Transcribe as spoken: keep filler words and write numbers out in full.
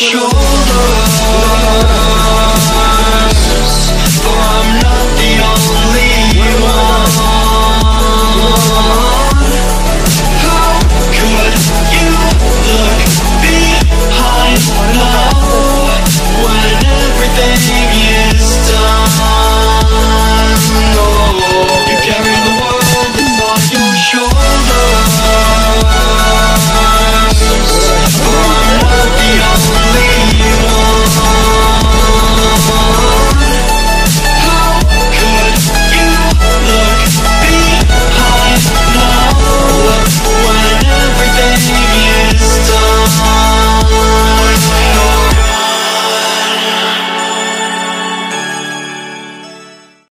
your shoulders, for I'm not